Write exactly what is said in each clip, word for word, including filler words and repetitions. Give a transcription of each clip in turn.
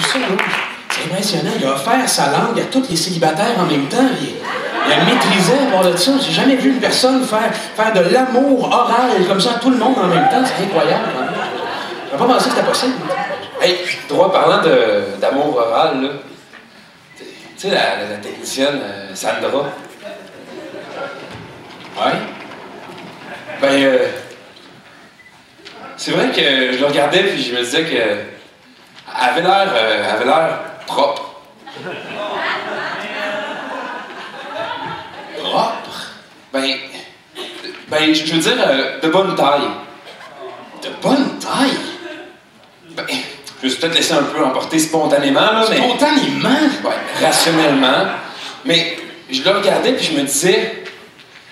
vu ça, là? C'est impressionnant. Il a offert sa langue à tous les célibataires en même temps. Il, il la maîtrisait à part de ça. J'ai jamais vu une personne faire, faire de l'amour oral comme ça à tout le monde en même temps. C'est incroyable. Je n'avais pas pensé que c'était possible. Hey, droit parlant d'amour oral, là. Tu sais, la, la, la technicienne, euh, Sandra. Ouais. Ben, euh, c'est vrai que je le regardais puis je me disais que elle avait l'air, euh, elle avait l'air propre. Propre? Ben, ben, je veux dire euh, de bonne taille. De bonne taille? Ben, je me suis peut-être laissé un peu emporter spontanément, là, mais... Spontanément? Ouais, rationnellement. Mais je le regardais puis je me disais,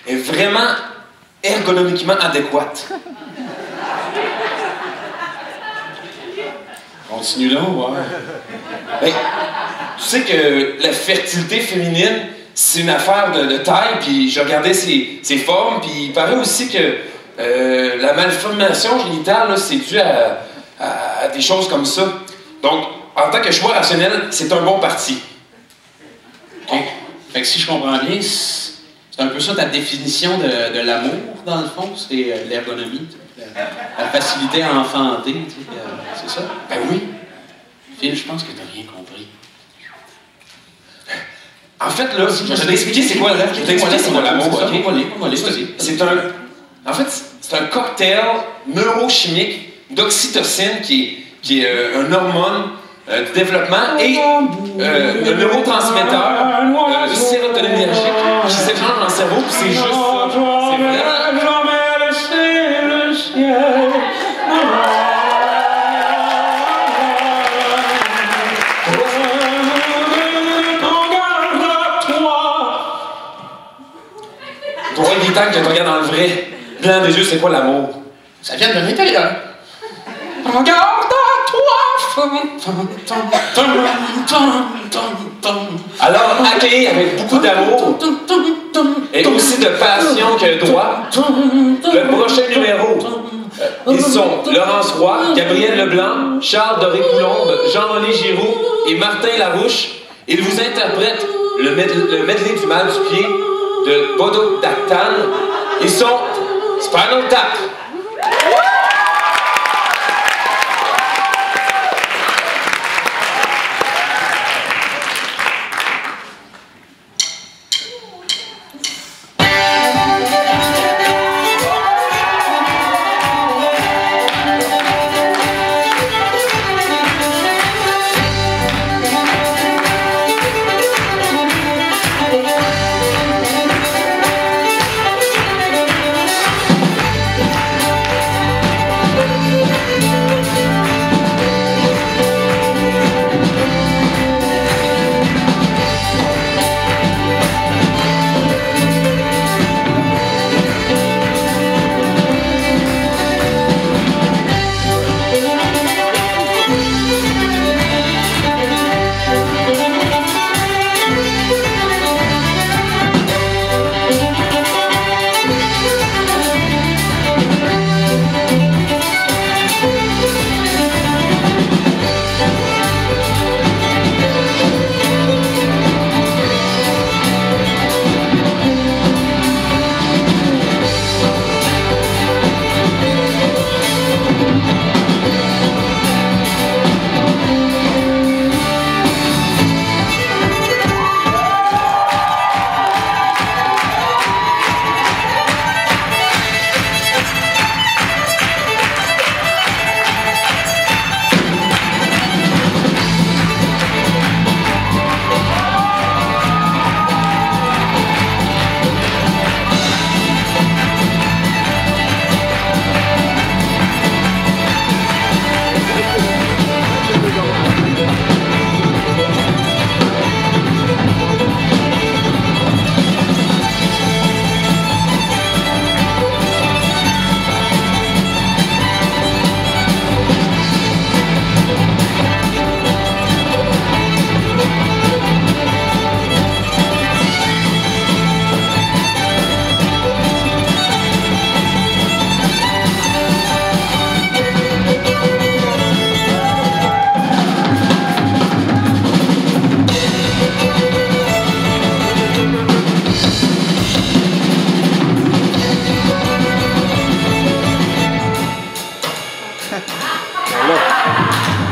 elle est vraiment ergonomiquement adéquate. Continue là, ouais. Ben, tu sais que la fertilité féminine, c'est une affaire de, de taille, puis je regardais ses, ses formes, puis il paraît aussi que euh, la malformation génitale, c'est dû à, à, à des choses comme ça. Donc, en tant que choix rationnel, c'est un bon parti. Donc, fait que si je comprends bien, c'est un peu ça ta définition de, de l'amour, dans le fond, c'est euh, l'ergonomie. La facilité à enfanter, tu sais, euh, c'est ça? Ben oui. Phil, je pense que t'as rien compris. En fait, là, je vais t'expliquer c'est quoi, là. Je vais t'expliquer c'est quoi l'amour, ok? C'est un... En fait, c'est un cocktail neurochimique d'oxytocine qui est, qui est euh, un hormone euh, de développement et euh, un neurotransmetteur euh, sérotoninergique qui s'échange dans le cerveau, puis c'est juste ça. C'est vraiment... Toi, il est temps que je te regarde dans le vrai. Blanc des yeux, c'est quoi l'amour? Ça vient de l'intérieur. Regarde-toi! Alors, accueilli avec beaucoup d'amour et aussi de passion que toi, le prochain numéro. Ils sont Laurence Roy, Gabrielle Leblanc, Charles Doré-Coulombe, Jean-René Giroux et Martin Larouche. Ils vous interprètent le medley du mal du pied de Bododactane. Ils sont Spinal Tap. Voilà.